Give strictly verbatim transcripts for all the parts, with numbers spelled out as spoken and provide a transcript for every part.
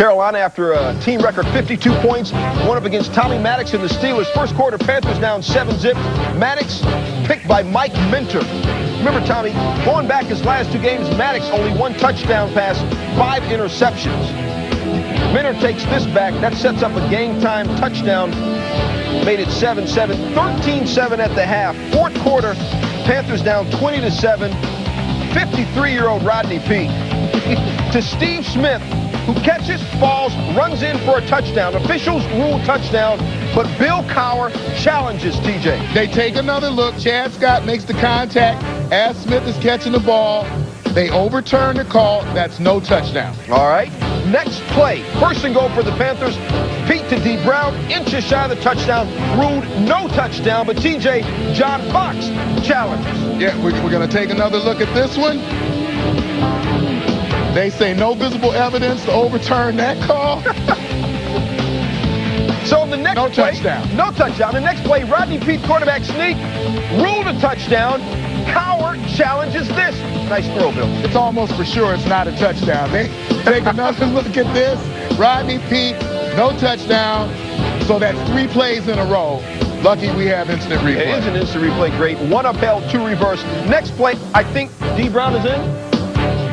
Carolina, after a team record fifty-two points, went up against Tommy Maddox and the Steelers. First quarter, Panthers down seven zip. Maddox picked by Mike Minter. Remember, Tommy, going back his last two games, Maddox only one touchdown pass, five interceptions. Minter takes this back. That sets up a game-time touchdown. Made it seven seven. thirteen seven at the half. Fourth quarter, Panthers down twenty to seven. fifty-three-year-old Rodney Peete to Steve Smith, who catches, falls, runs in for a touchdown. Officials rule touchdown, but Bill Cowher challenges, T J. They take another look. Chad Scott makes the contact as Smith is catching the ball. They overturn the call. That's no touchdown. All right. Next play, first and goal for the Panthers. Peete to Dee Brown, inches shy of the touchdown, ruled no touchdown, but T J, John Fox challenges. Yeah, we're, we're going to take another look at this one. They say no visible evidence to overturn that call. So the next no play, touchdown. No touchdown. The next play, Rodney Peete, quarterback sneak, ruled a touchdown. Cowher challenges this. Nice throw, Bill. It's almost for sure it's not a touchdown. They take another look at this. Rodney Peete, no touchdown. So that's three plays in a row. Lucky we have instant replay. It is an instant replay. Great. One upheld, two reversed. Next play, I think Dee Brown is in.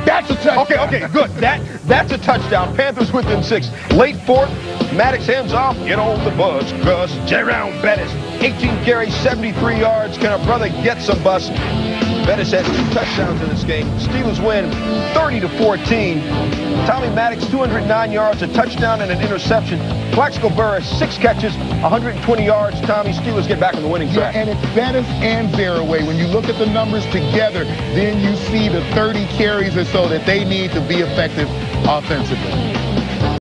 That's a touchdown. Okay, okay, good. That that's a touchdown. Panthers within six. Late fourth, Maddox hands off. Get on the bus, Gus. Jerome Bettis, eighteen carries, seventy-three yards. Can a brother get some bus? Bettis has two touchdowns in this game. Steelers win thirty to fourteen. Tommy Maddox, two hundred nine yards, a touchdown and an interception. Plaxico Burress, six catches, one hundred twenty yards. Tommy, Steelers get back on the winning track. Yeah, and it's Bettis and Verraway. When you look at the numbers together, then you see the thirty carries or so that they need to be effective offensively.